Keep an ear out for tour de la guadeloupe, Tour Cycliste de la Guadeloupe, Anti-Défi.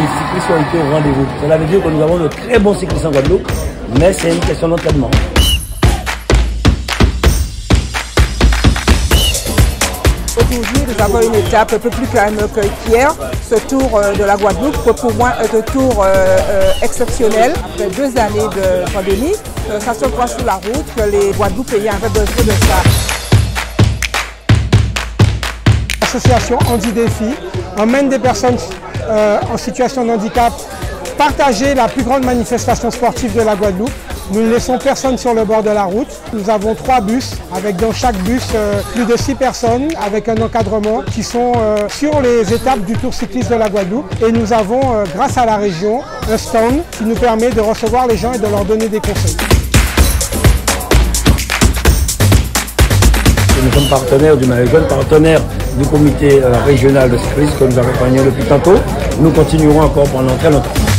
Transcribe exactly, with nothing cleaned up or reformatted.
les cyclistes ont été au rendez-vous. Cela veut dire que nous avons de très bons cyclistes en Guadeloupe, mais c'est une question d'entraînement. Aujourd'hui, nous avons une étape un peu plus calme que hier, ce Tour de la Guadeloupe, qui pour moi est un tour euh, euh, exceptionnel. Après deux années de pandémie, euh, ça se voit sur la route que les Guadeloupéens avaient besoin de ça. L'association Anti-Défi emmène des personnes euh, en situation de handicap partager la plus grande manifestation sportive de la Guadeloupe. Nous ne laissons personne sur le bord de la route. Nous avons trois bus, avec dans chaque bus euh, plus de six personnes, avec un encadrement, qui sont euh, sur les étapes du Tour Cycliste de la Guadeloupe. Et nous avons, euh, grâce à la région, un stand qui nous permet de recevoir les gens et de leur donner des conseils. Nous sommes partenaires du Marathon, partenaires du comité euh, régional de cyclisme que nous avons accompagné depuis tantôt. Nous continuerons encore pendant très longtemps.